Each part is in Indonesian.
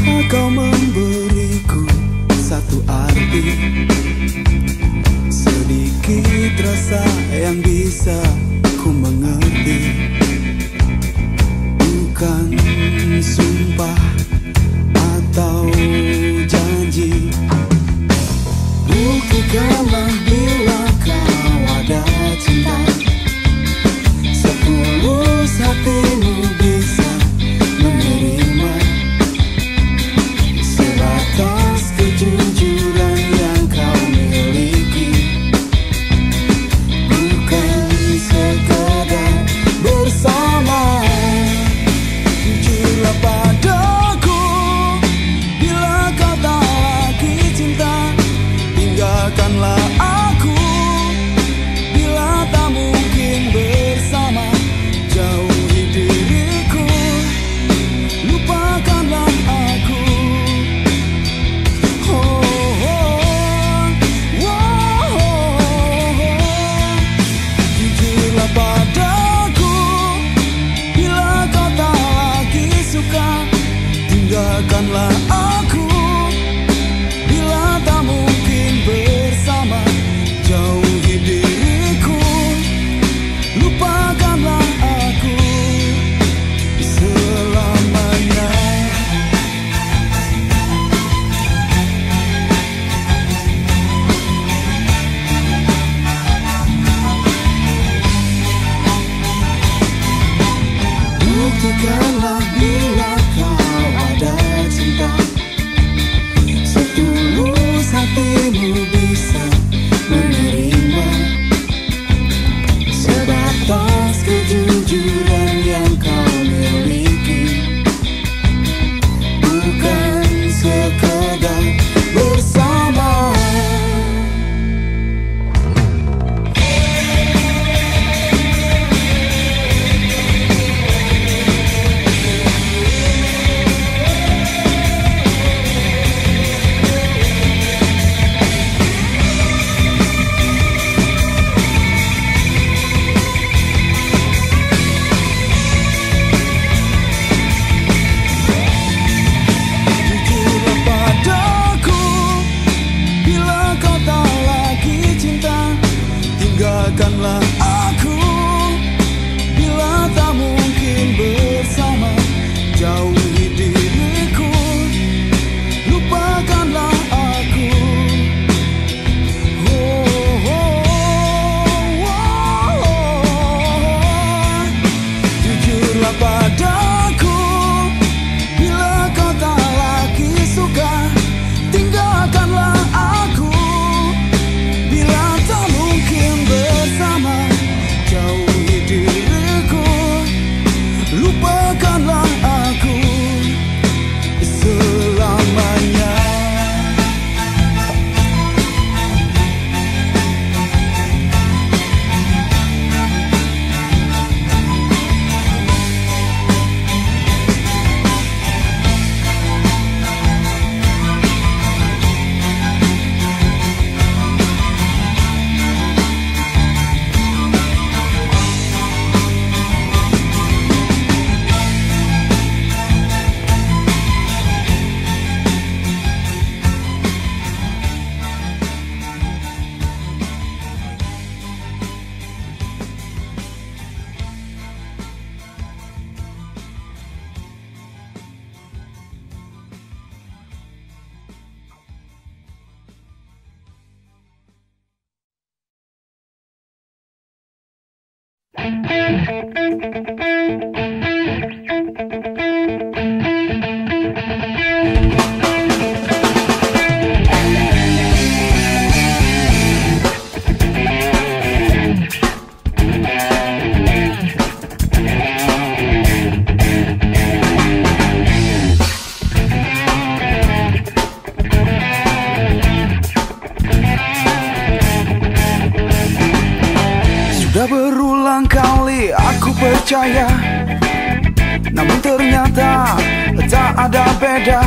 Mengapa kau memberiku satu arti? Sedikit rasa yang bisa ku mengerti. Bukan sumpah atau janji. Buktikanlah bila kau ada cinta. Setulus hatimu bisa menerima sebatas kejujuran yang kau miliki. Bukan sekadar bersama. Jujurlah padaku bila kau tak lagi cinta. Tinggalkanlah aku bila tak mungkin bersama. Jauhi diriku, lupakanlah aku. Jujurlah padaku bila kau tak lagi suka. Tinggalkanlah aku bila tak mungkin bersama. Jauhi diriku, lupakanlah aku selamanya. Buktikanlah bila kau ada cinta. Setulus hatimu bisa menerima sebatas kejujuran yang kau miliki. Bukan sekedar bersama. Jujurlah padaku bila kau tak lagi cinta. Tinggalkanlah aku bila tak mungkin bersama. Jauhi diriku, lupakanlah aku. Jujurlah padaku bila kau tak lagi suka. Tinggalkanlah aku bila tak mungkin bersama. Jauhi diriku, lupakanlah aku selamanya. Sudah berulang kali aku percaya, namun ternyata tak ada beda.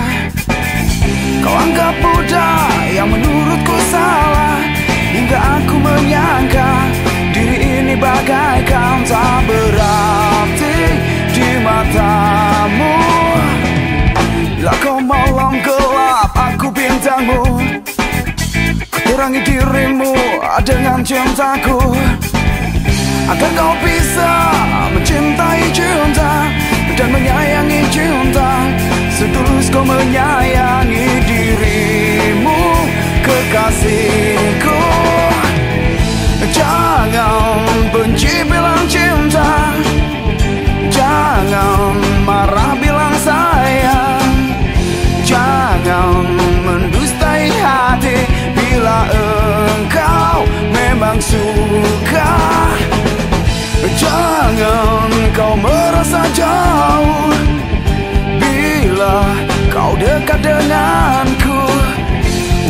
Kau anggap mudah yang menurutku salah, hingga aku menyangka diri ini bagaikan tak berarti di matamu. Bila kau mau cintaku, agar kau bisa mencintai cinta dan menyayangi cinta setulus kau menyayangi dirimu, kekasihku. Jangan benci bilang cinta, jangan marah bilang sayang, jangan mendustai hati bila engkau memang suka. Jangan kau merasa jauh bila kau dekat denganku.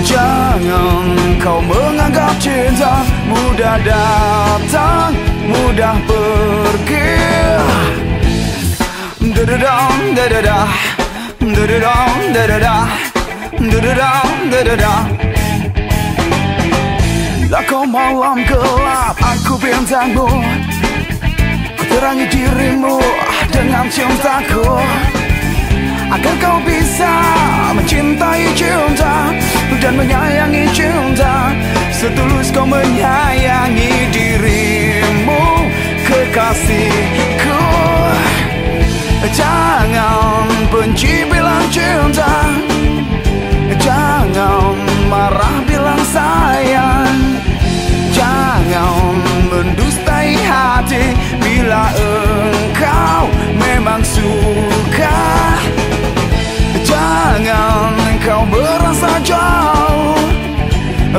Jangan kau menganggap cinta mudah datang, mudah pergi. Dududong, dududah, dududong, dududah, dududong, dududah. Lah kau malam gelap, aku bintangmu, ku terangi dirimu dengan cintaku, agar kau bisa mencintai cinta dan menyayangi cinta setulus kau menyayangi dirimu, kekasihku. Jangan benci bilang cinta, jangan marah bilang sayang, jangan mendustai hati bila engkau memang suka. Jangan kau merasa jauh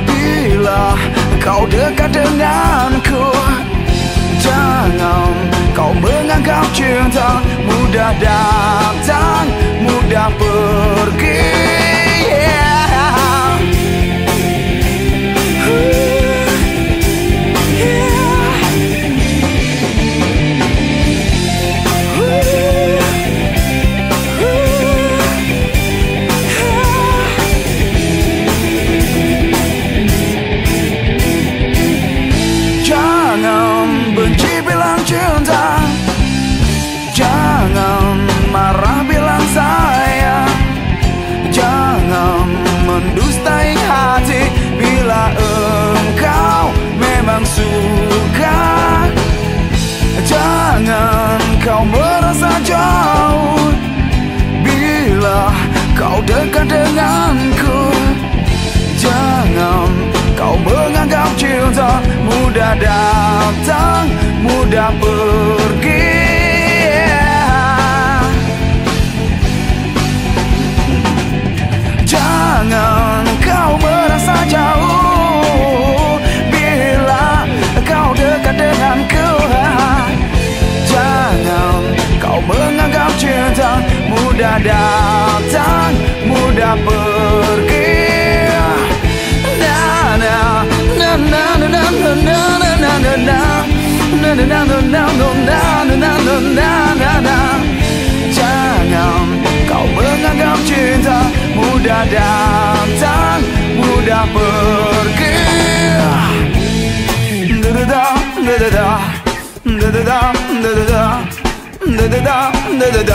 bila kau dekat denganku. Jangan kau menganggap cinta mudah datang, mudah pergi. Suka, jangan kau merasa jauh bila kau dekat denganku. Jangan kau menganggap cinta mudah datang, mudah pergi. Jangan kau merasa jauh denganku. Jangan kau menganggap cinta mudah datang, mudah pergi. Na na na na na na na na na na na na na. Jangan kau menganggap cinta mudah datang, mudah pergi. Da da da da da da da da da da.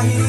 Jadi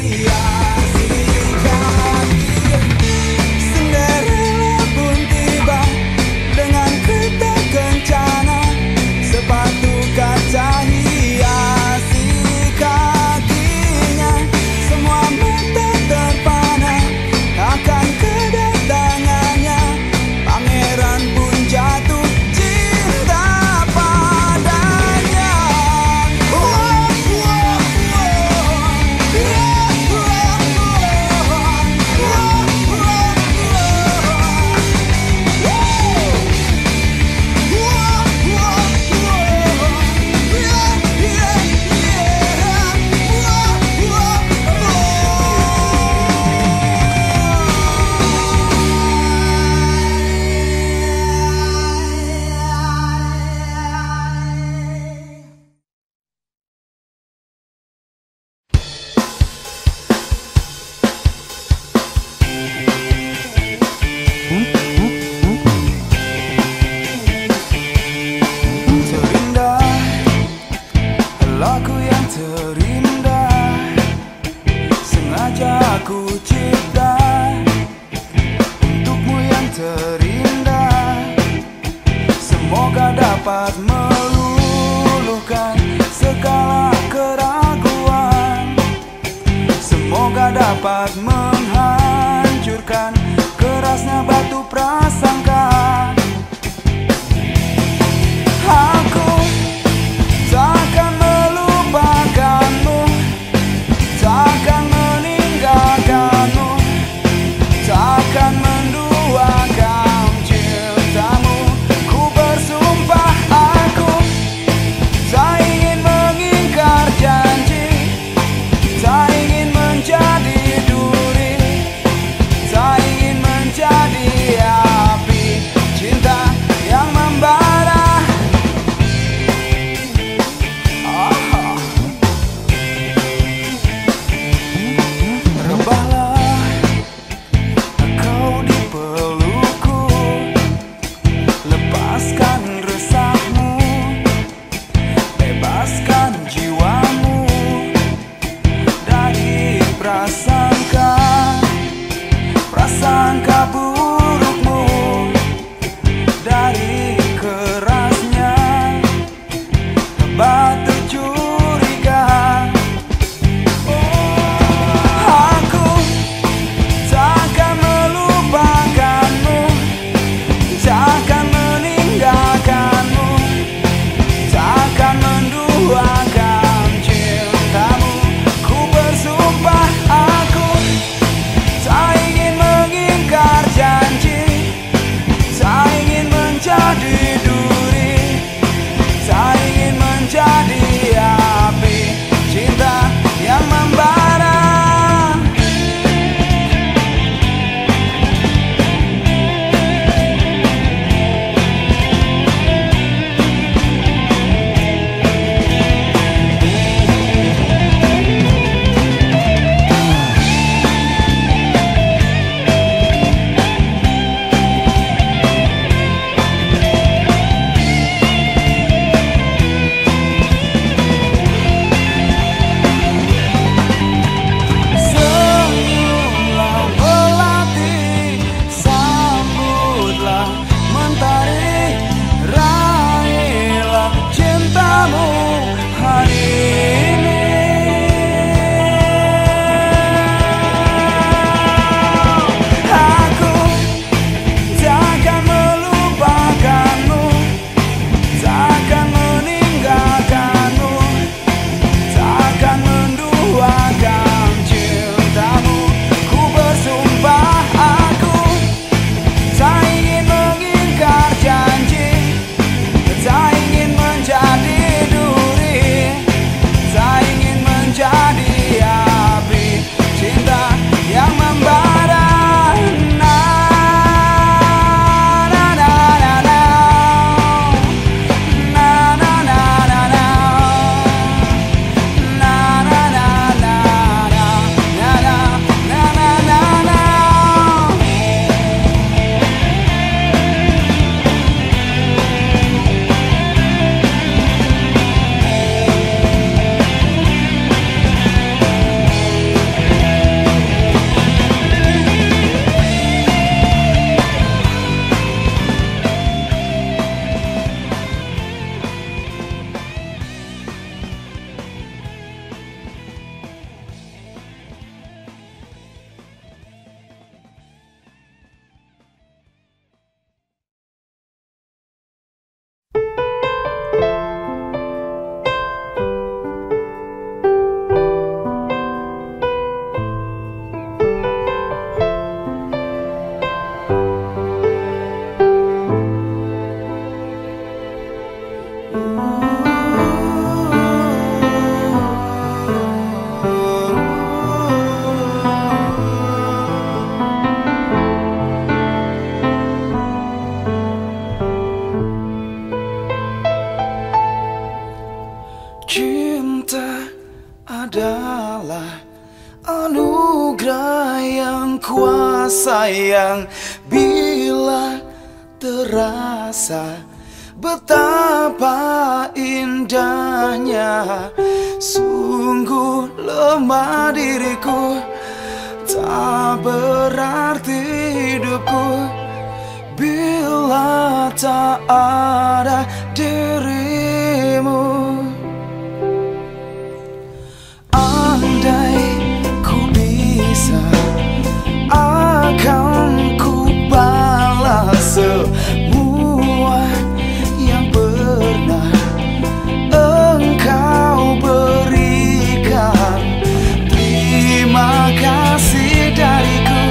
dulu sayang. Bila terasa betapa indahnya, sungguh lemah diriku, tak berarti hidupku bila tak ada dirimu. Akan ku balas semua yang pernah engkau berikan. Terima kasih dariku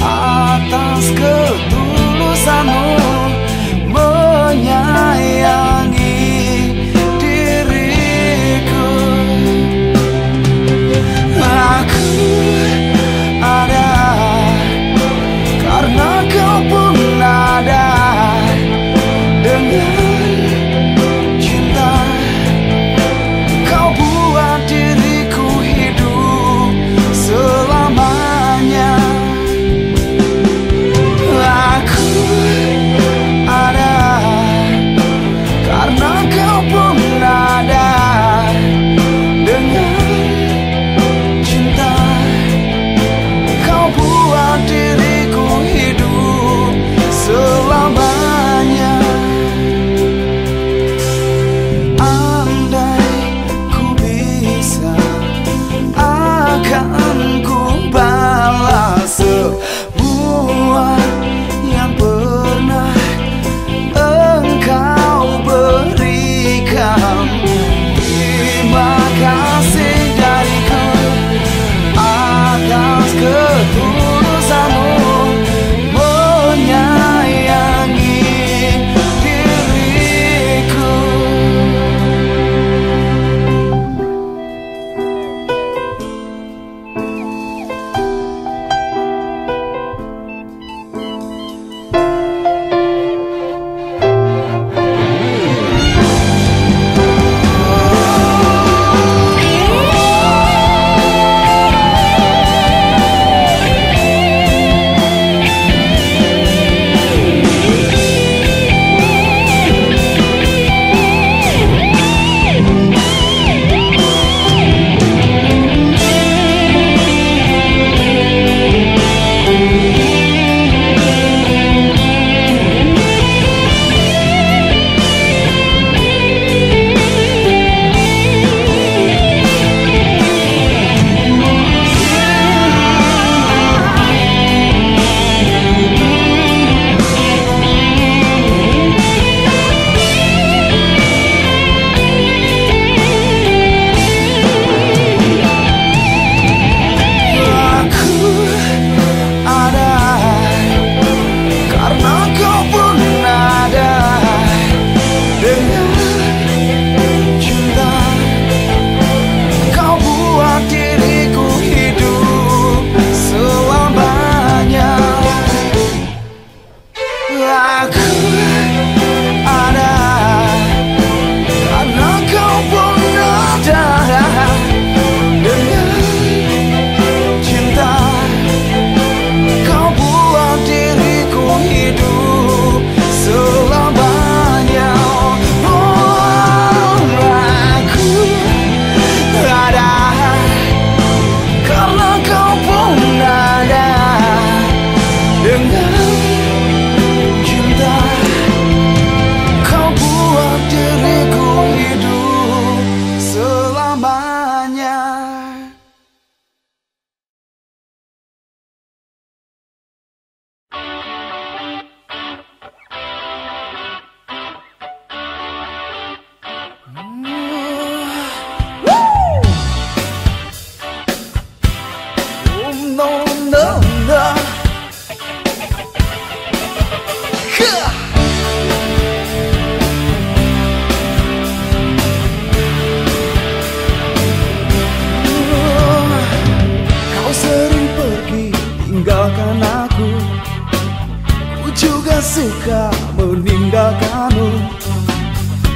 atas ketulusanmu menyayangi diriku. Aku ada karena kau pun ada. Dengan cinta kau buat diriku hidup selamanya. Aku ada karena kau pun ada. Dengan cinta kau buat diriku selamanya. Andai ku bisa, akan ku balas semua yang pernah engkau berikan. Terima kasih dariku atas ketulusanmu.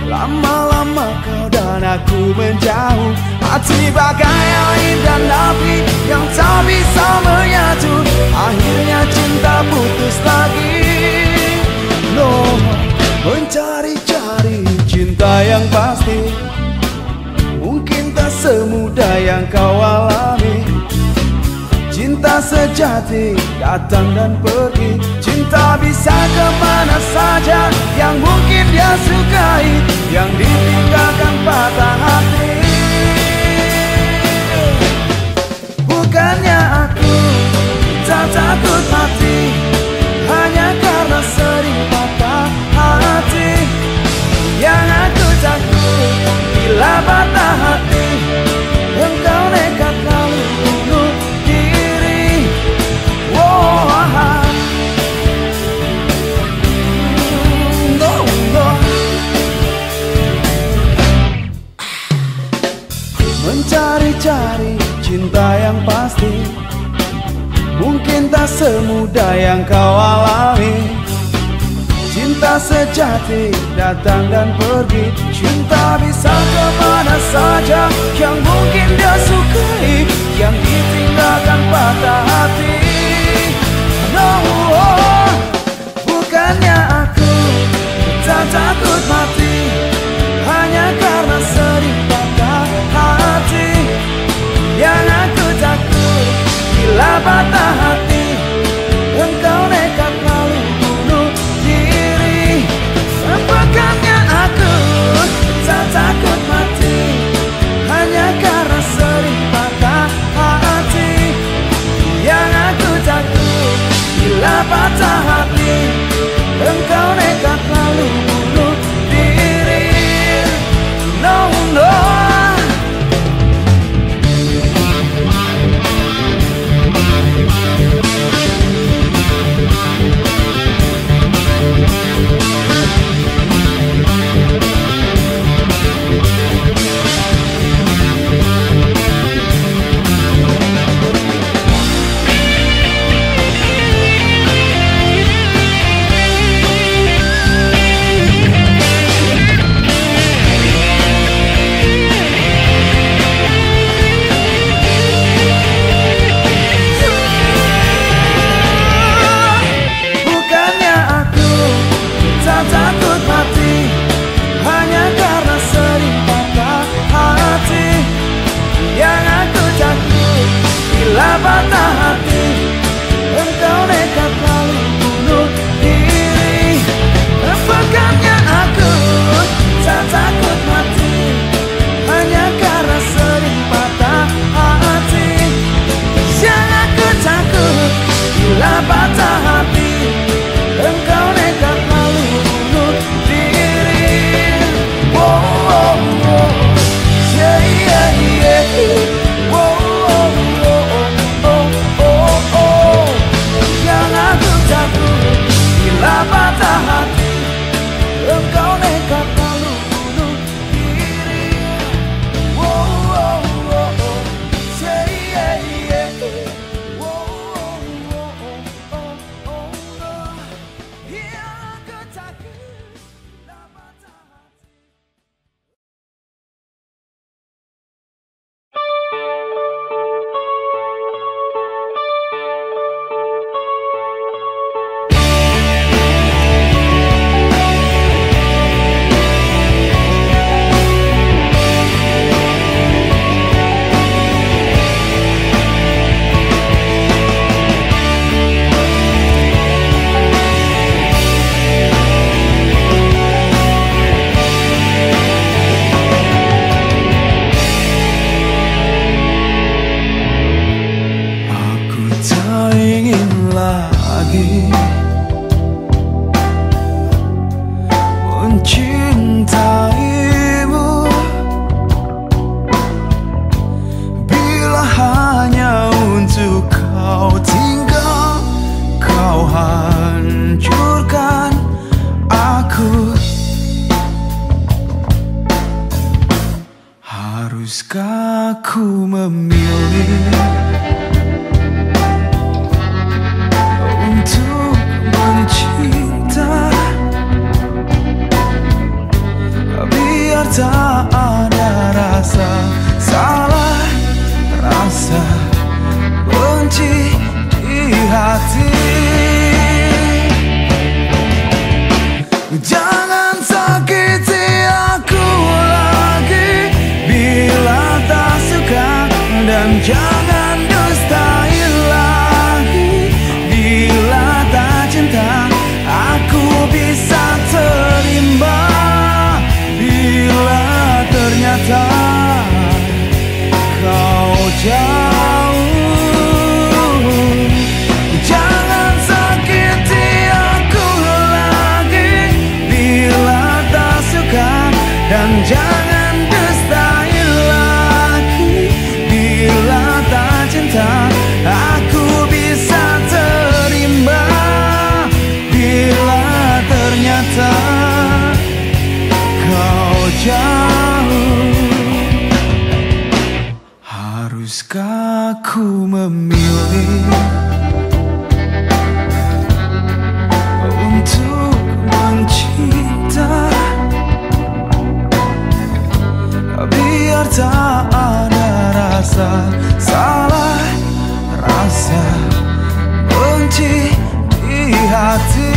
Lama-lama kau dan aku menjauh. Hati bagaikan indah nabi yang tak bisa menyatu. Akhirnya cinta putus lagi. No, mencari-cari cinta yang pasti. Mungkin tak semudah yang kau alami. Cinta sejati datang dan pergi. Cinta bisa kemana saja. Yang mungkin dia sukai, yang ditinggalkan patah hati. Bukannya aku tak takut mati, hanya karena sering patah hati. Yang aku takut bila patah hati engkau nekat lalu bunuh diri. Wow, no, no. Mencari-cari cinta yang pasti. Mungkin tak semudah yang kau alami. Cinta sejati datang dan pergi. Cinta bisa kemana saja. Yang mungkin dia sukai, yang ditinggalkan patah hati. No, oh. Bukannya aku tak takut mati, hanya karena sering patah hati. Yang aku takut bila patah hati engkau nekat lalu bunuh diri. Bukannya aku tak takut mati, hanya karena sering patah hati. Yang aku takut bila patah hati engkau nekat lalu bunuh diri. No, no. Patah hati engkau nekat lalu bunuh diri. Bukannya aku tak takut mati, hanya karena sering patah hati. Yang aku takut bila patah hati engkau nekat lalu bunuh diri. Wow, wow, wow. Yeah, yeah, yeah. Patah hati engkau nekat lalu bunuh diri. Wow, wow, wow, wow. Yeah, yeah, yeah. Wow, wow, wow, wow, wow, wow. Yeah, aku takut bila patah hati. Untuk mencinta. tak ada rasa salah, rasa benci di hati. Jangan sakiti aku lagi bila tak suka, dan jangan dustai lagi bila tak cinta. Aku bisa terima bila ternyata kau jauh. Jangan sakiti aku lagi bila tak suka, dan jangan dustai lagi bila tak cinta. Aku bisa terima bila ternyata kau jauh. Haruskah ku memilih untuk mencinta, biar tak ada rasa salah, rasa benci di hati.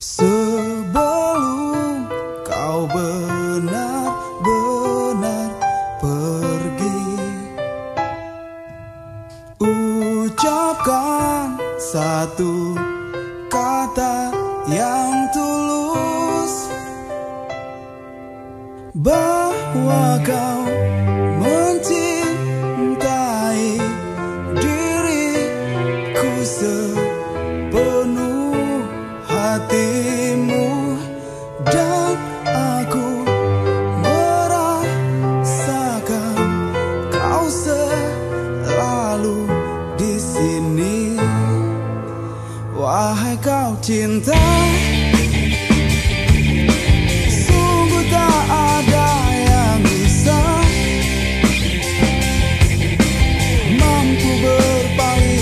Sebelum kau benar-benar pergi, ucapkan satu kata yang tulus bahwa kau mencintai diriku sepenuh hatimu, dan aku merasakan kau selalu di sini. Wahai kau cinta, sungguh tak ada yang bisa mampu berpaling.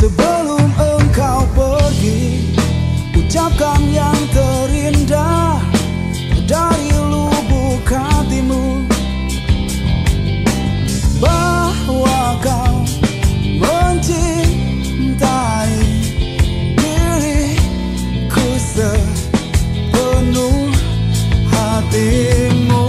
Sebelum engkau pergi, ucapkan yang terindah dari lubuk hatimu bahwa kau mencintai diriku sepenuh hatimu.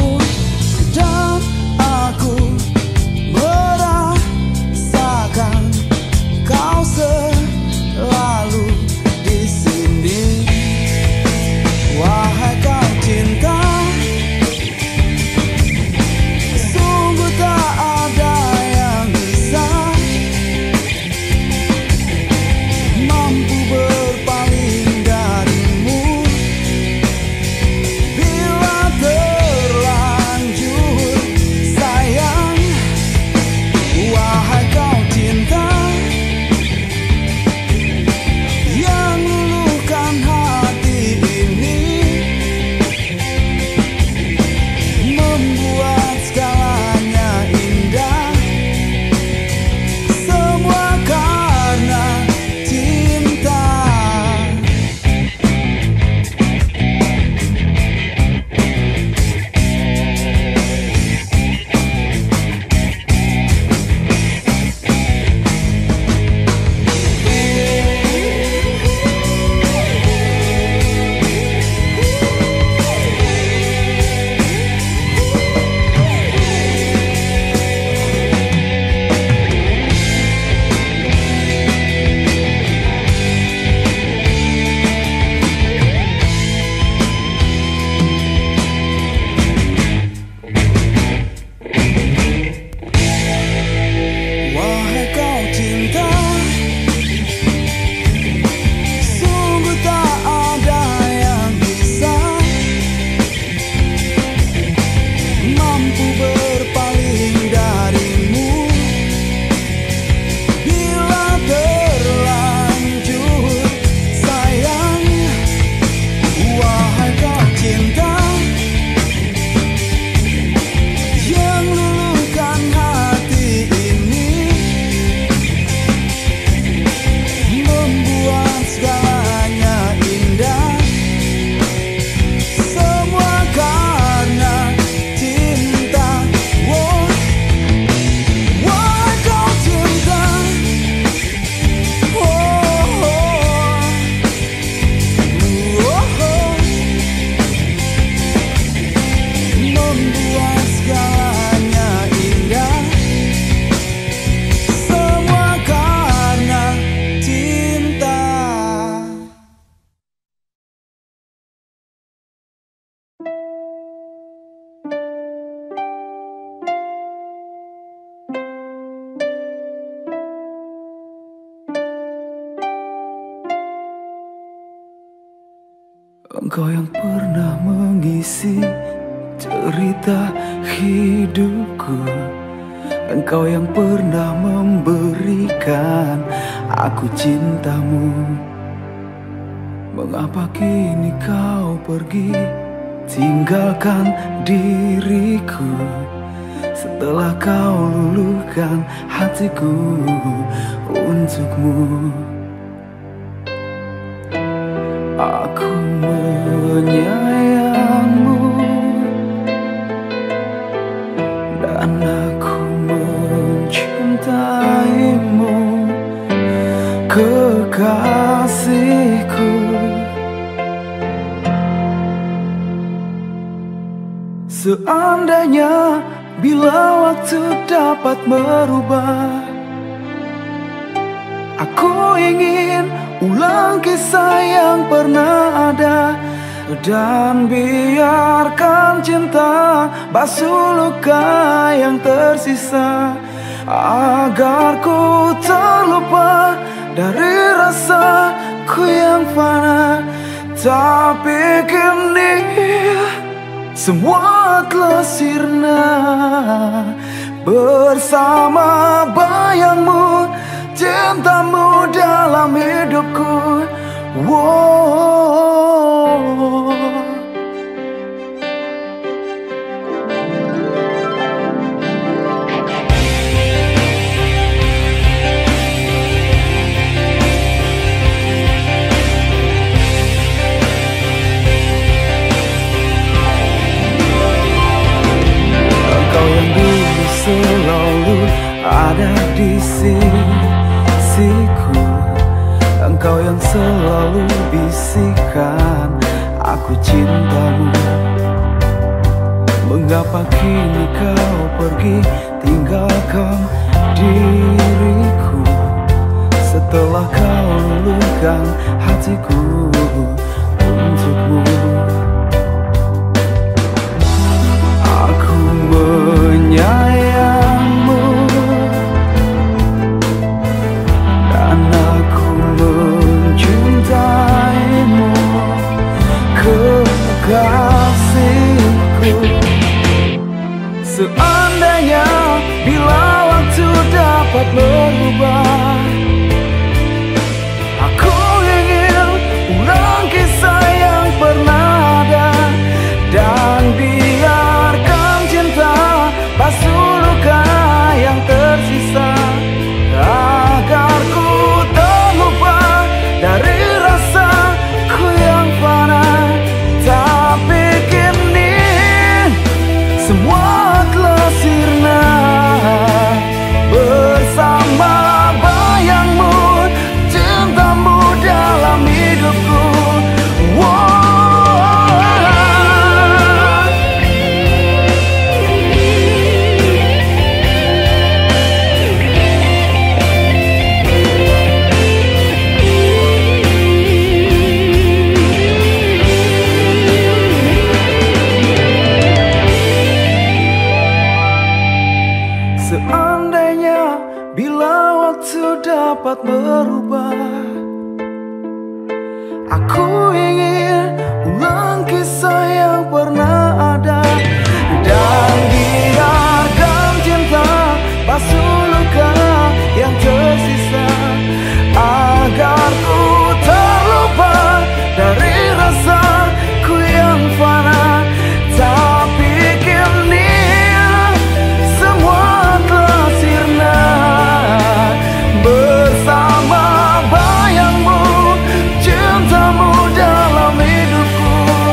Engkau yang pernah mengisi cerita hidupku, engkau yang pernah memberikan Aku cintamu, mengapa kini kau pergi tinggalkan diriku? Setelah kau luluhkan hatiku untukmu, aku menyayangmu dan aku mencintaimu, kekasihku. Seandainya bila waktu dapat merubah, aku ingin ulang kisah yang pernah ada, dan biarkan cinta basuh luka yang tersisa, agar ku terlupa dari rasaku yang fana. Tapi kini semua telah sirna, bersama bayangmu, cintamu dalam hidupku. Wow. Selalu ada di sisiku, engkau yang selalu bisikan aku cintamu. Mengapa kini kau pergi tinggalkan diriku? Setelah kau luluhkan hatiku untukmu, aku menyayangmu. Seandainya bila waktu dapat merubah, aku ingin ulang kisah yang pernah ada, dan biarkan cinta basuh luka yang tersisa, agar ku terlupa dari rasaku yang fana. Tapi kini semua dapat berubah, aku ingin ulang kisah yang pernah ada, dan biarkan cinta basuh luka yang tersisa, agar ku terlupa dari rasaku yang fana. Tapi kini semua telah sirna, bersama bayangmu, cintamu dalam hidupku.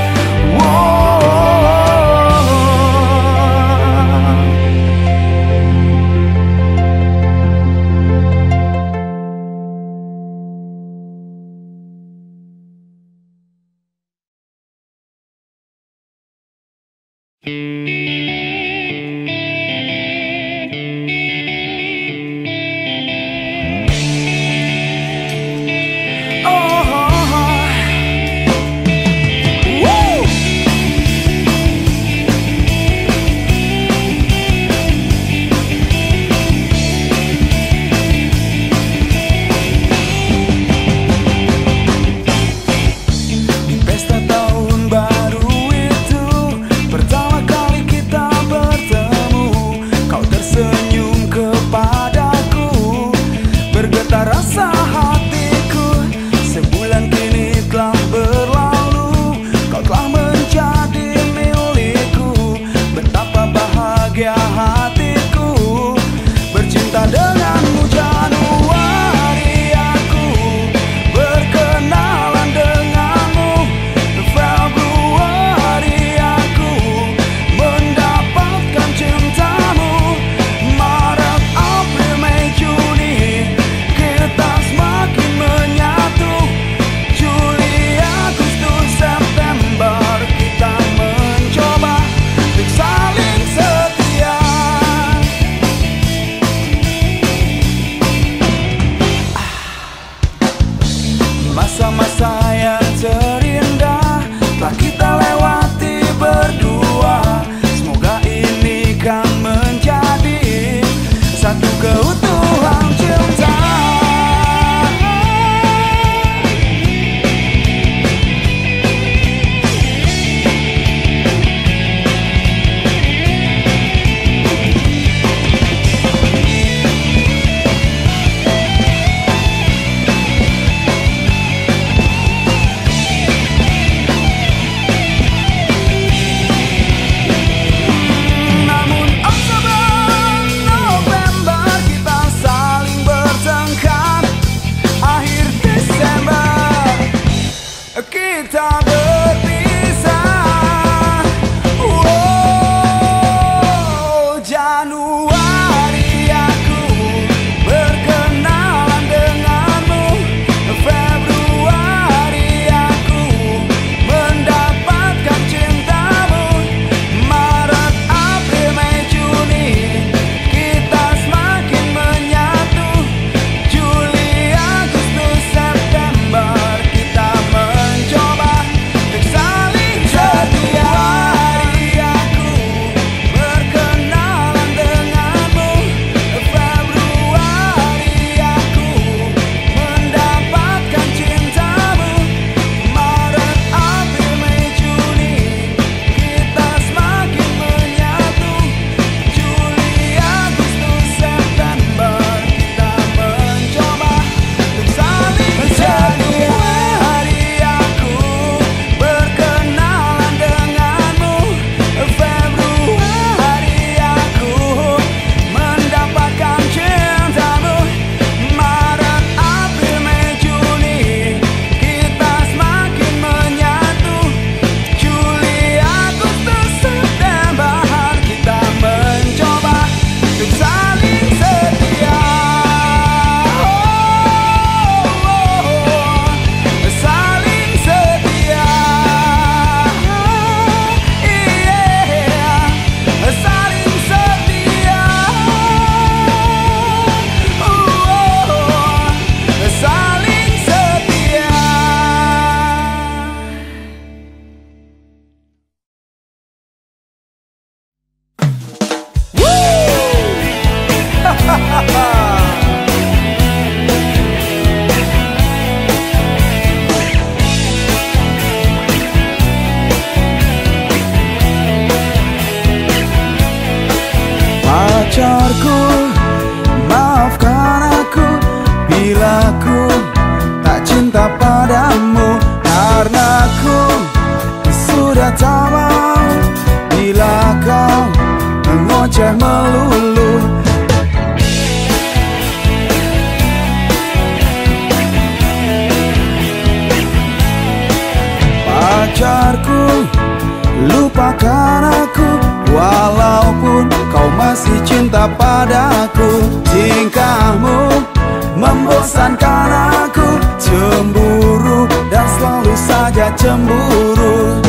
cinta padaku, tingkahmu membosankan aku, cemburu dan selalu saja cemburu.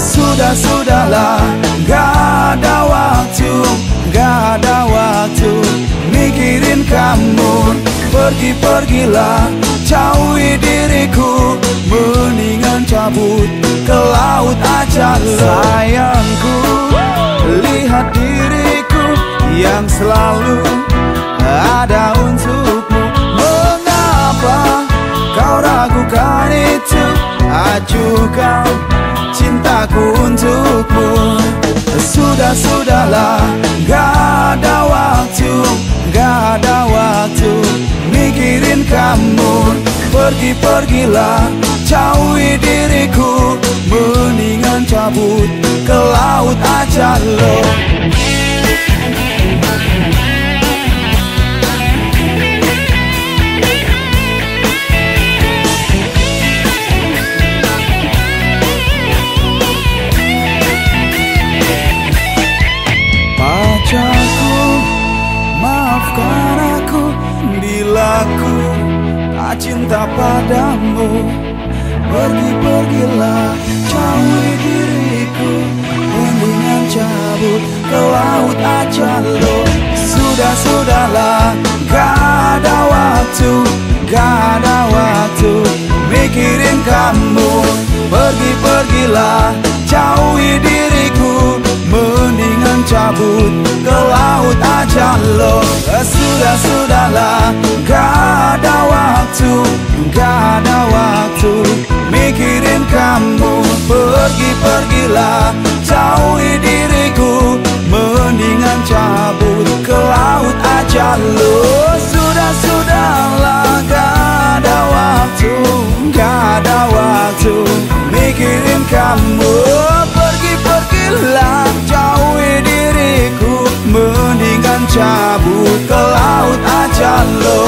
Sudahlah, gak ada waktu, mikirin kamu. Pergilah, jauhi diriku, mendingan cabut ke laut aja. Sayangku, lihat diriku yang selalu ada untukmu. Mengapa kau ragukan itu? Ajukan cintaku untukmu. Sudahlah, gak ada waktu, mikirin kamu. Pergilah, jauhi diriku, mendingan cabut ke laut aja lo. Pacarku, maafkan aku bila ku tak cinta padamu. Pergilah, jauhi diriku, mendingan cabut ke laut aja lo. Sudahlah, gak ada waktu, mikirin kamu. Pergilah, jauhi diriku, mendingan cabut ke laut aja lo. Sudahlah, gak ada waktu, mikirin kamu. Pergilah, jauhi diriku, mendingan cabut ke laut aja lo. Sudahlah, gak ada waktu, mikirin kamu. Pergilah, jauhi diriku, mendingan cabut ke laut aja lo.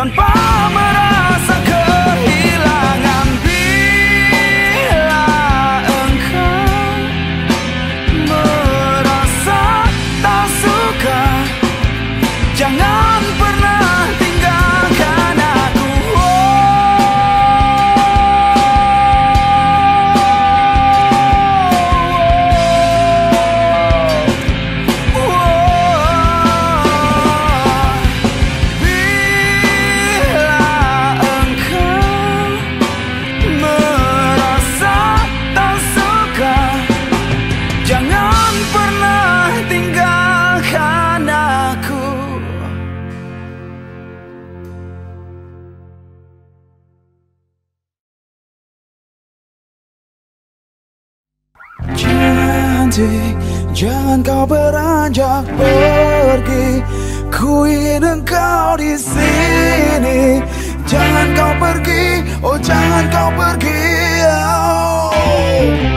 tanpa merasa kehilangan. Bila engkau merasa tak suka, jangan pernah tinggalkan aku. Jangan kau beranjak pergi, ku ingin engkau di sini. Jangan kau pergi, oh jangan kau pergi.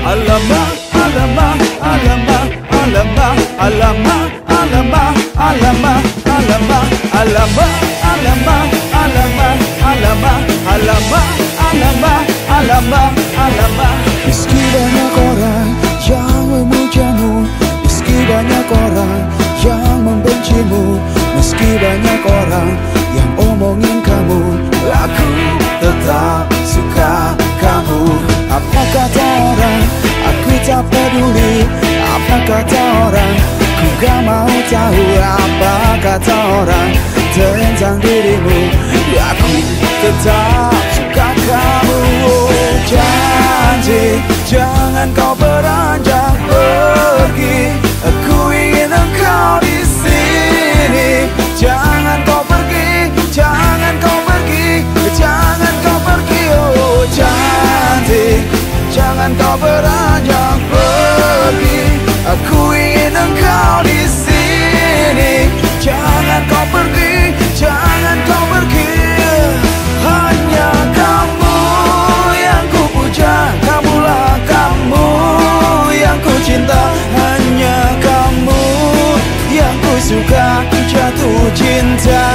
Alamak, alamak, alamak, alamak, alamak, alamak, alamak, alamak, alamak, alamak, alamak, alamak, alamak, alamak, alamak, alamak. Meski banyak orang yang memujamu, meski banyak orang yang membencimu, meski banyak orang yang omongin kamu, aku tetap suka kamu. Apa kata orang, aku tak peduli. Apa kata orang, ku gak mau tahu. Apa kata orang tentang dirimu, aku tetap suka kamu. Janji, jangan kau beranjak pergi, aku ingin engkau di sini. Jangan kau pergi, jangan kau pergi, jangan kau pergi. Oh janji, jangan kau beranjak pergi, aku ingin engkau di sini. Jangan kau pergi, jangan kau pergi. Hanya kamu yang ku puja, kamulah kamu yang ku cinta. Hanya kamu yang ku suka, jatuh cinta.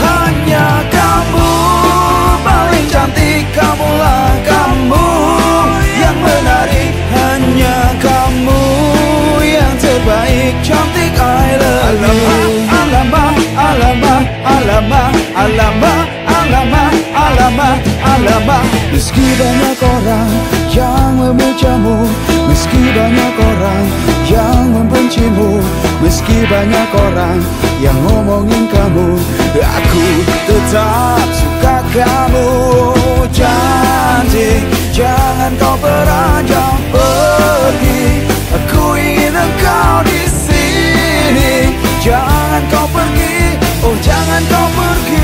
Hanya kamu paling cantik, kamulah kamu yang menarik. Hanya kamu yang terbaik, cantik I love you. Alamak, alamak, alamak, alamak, alamak, alamak, alamak. Meski banyak orang yang memujamu, meski banyak orang yang membencimu, meski banyak orang yang ngomongin kamu, aku tetap suka kamu. Janji, jangan kau beranjak pergi, aku ingin engkau di sini. Jangan kau pergi, oh jangan kau pergi.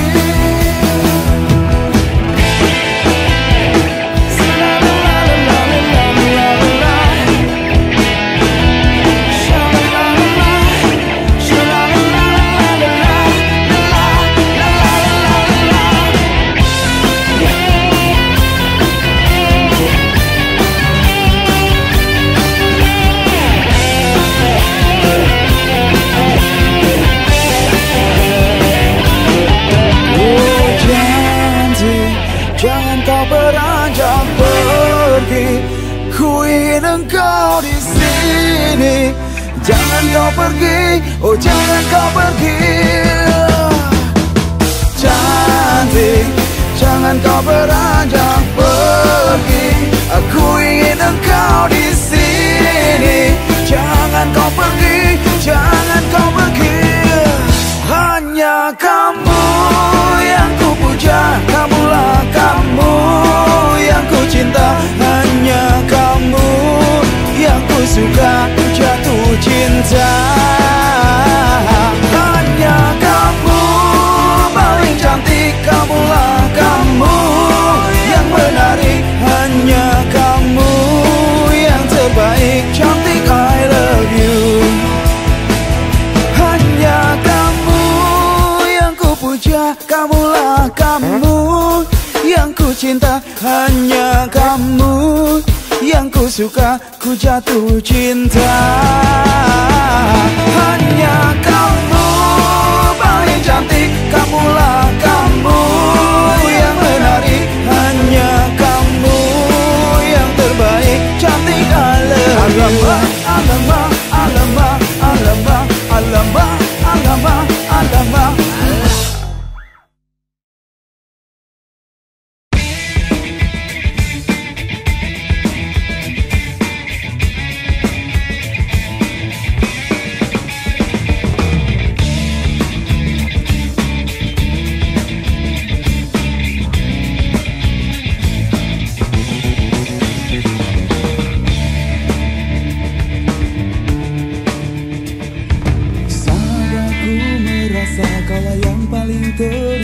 Engkau di sini, jangan kau pergi, oh jangan kau pergi. Cantik, jangan kau beranjak pergi, aku ingin engkau di sini. Jangan kau pergi, jangan kau pergi. Hanya kamu yang ku puja, kamulah kamu yang ku cinta. Hanya kamu yang ku suka, jatuh cinta. Hanya kamu paling cantik, kamulah kamu yang menarik. Hanya kamu yang terbaik, cantik I love you. Hanya kamu yang ku puja, kamulah kamu yang ku cinta. Hanya kamu yang ku suka, ku jatuh cinta. Hanya kamu paling cantik, kamu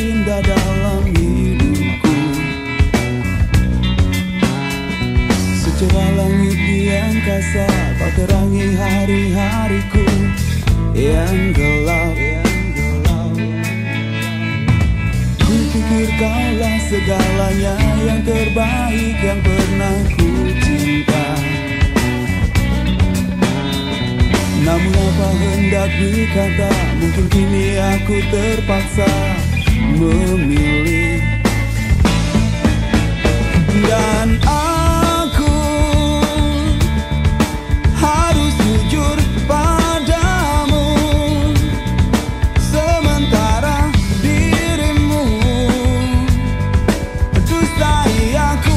terindah dalam hidupku. Secerah langit di angkasa, kau terangi hari-hariku yang gelap. Ku pikir kaulah segalanya, yang terbaik yang pernah ku cinta. Namun apa hendak dikata, mungkin kini aku terpaksa memilih. Dan aku harus jujur padamu, sementara dirimu dustai aku.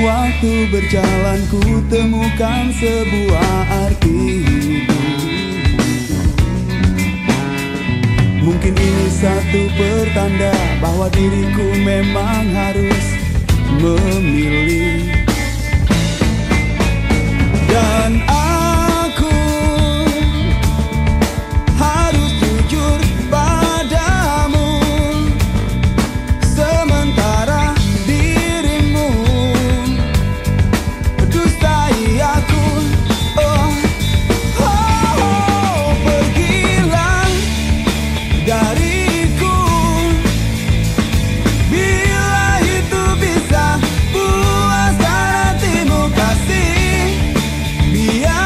Waktu berjalan ku temukan sebuah arti hidup. Mungkin ini satu pertanda bahwa diriku memang harus memilih. Dan aku harus jujur padamu, sementara yeah.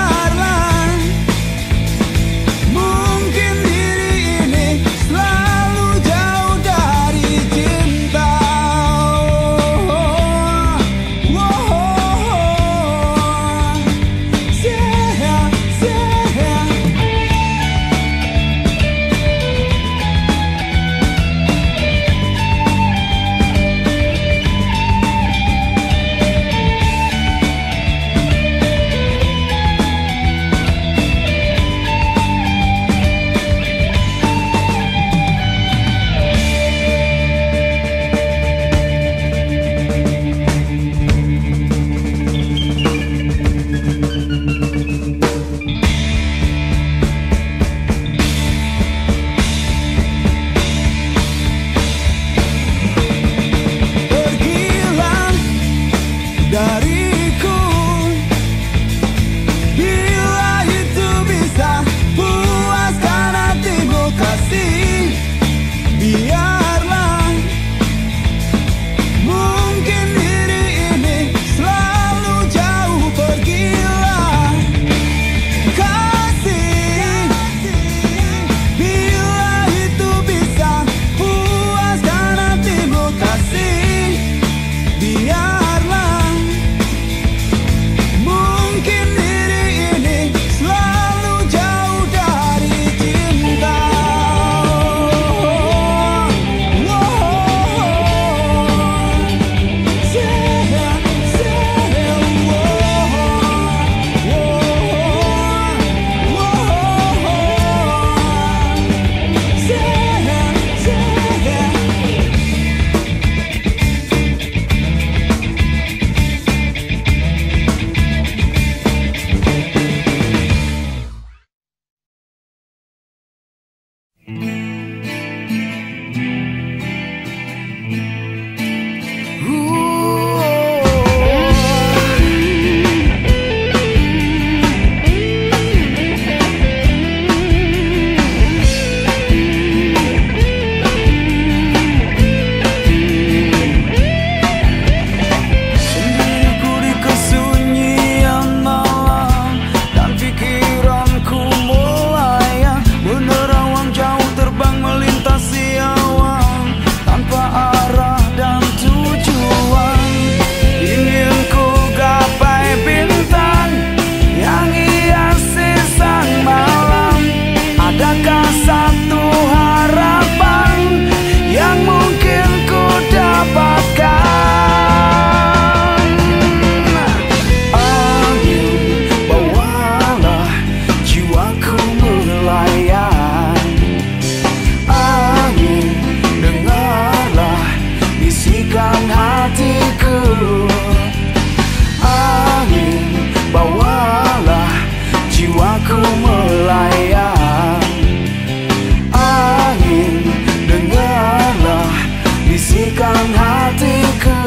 dalam hatiku.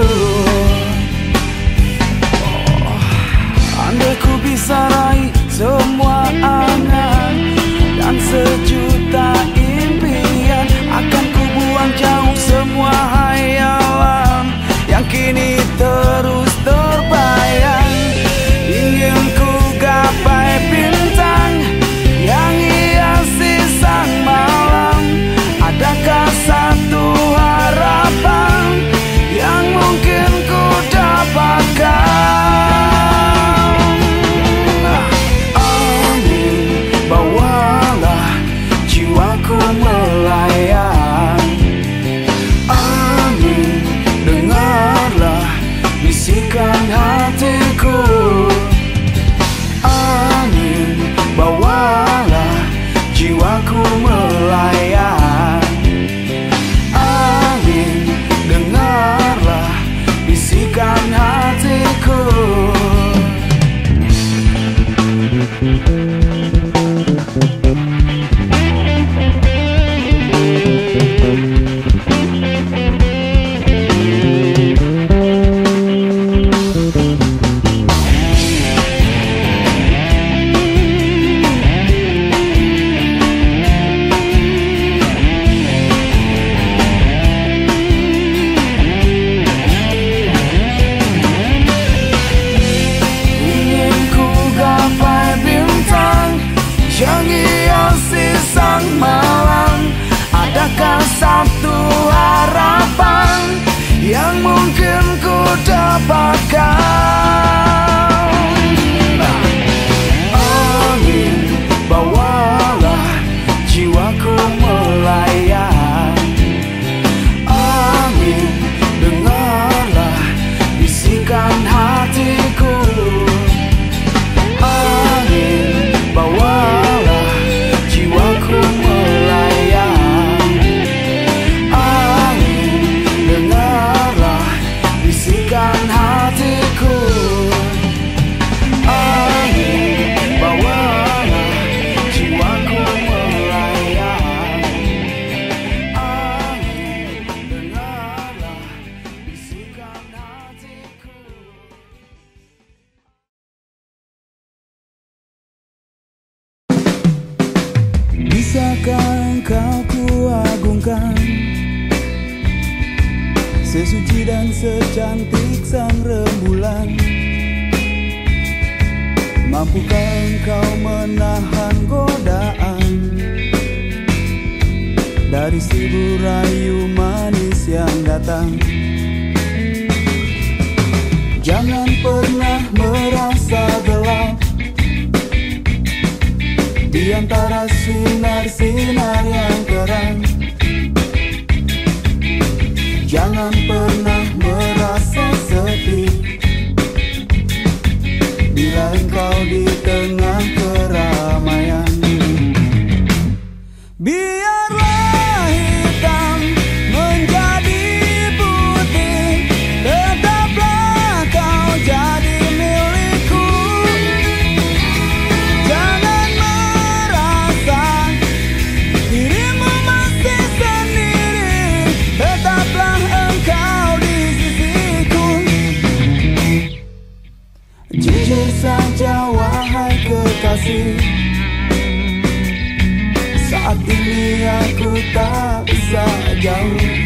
Andai ku bisa raih semua angan dan sejuta impian, akan ku buang jauh semua hayalan yang kini terus terbayang. Ingin ku gapai bintang yang hiasi sang malam. Adakah satu harapan yang mungkin ku dapatkan? Saat ini aku tak bisa jauh.